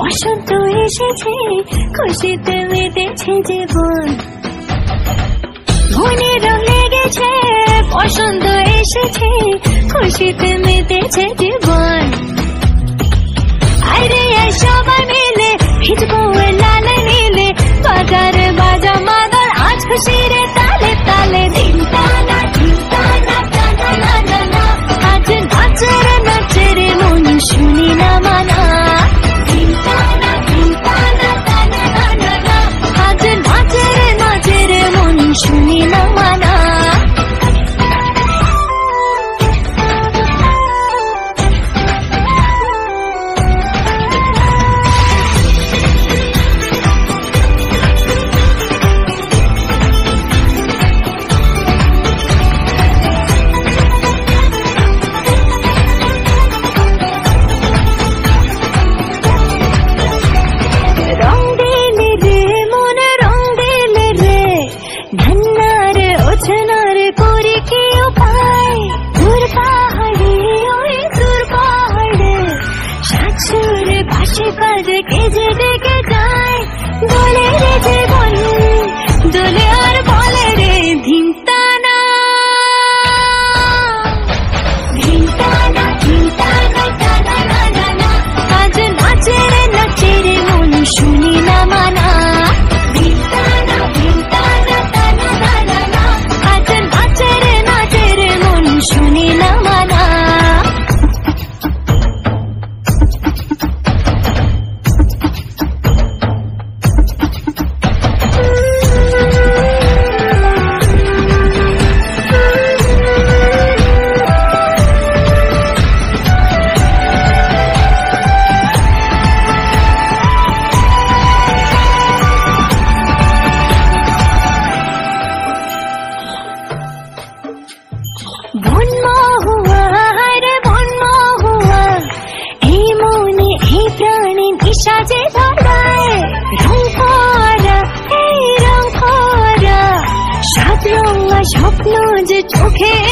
বসন্ত এসেছে, খুশিতে মেতেছে জীবন। মনে রং লেগেছে, বসন্ত এসেছে, খুশিতে মেতেছে জীবন। আরে আয় সবাই মিলে ভিজবো লাল নীলে, বাজারে বাজা মাদল আজ খুশির তালে তালে। দিনটা না দিনটা না না না না না, আজ নাচের নাচের মন শুনি না মানা। Okay.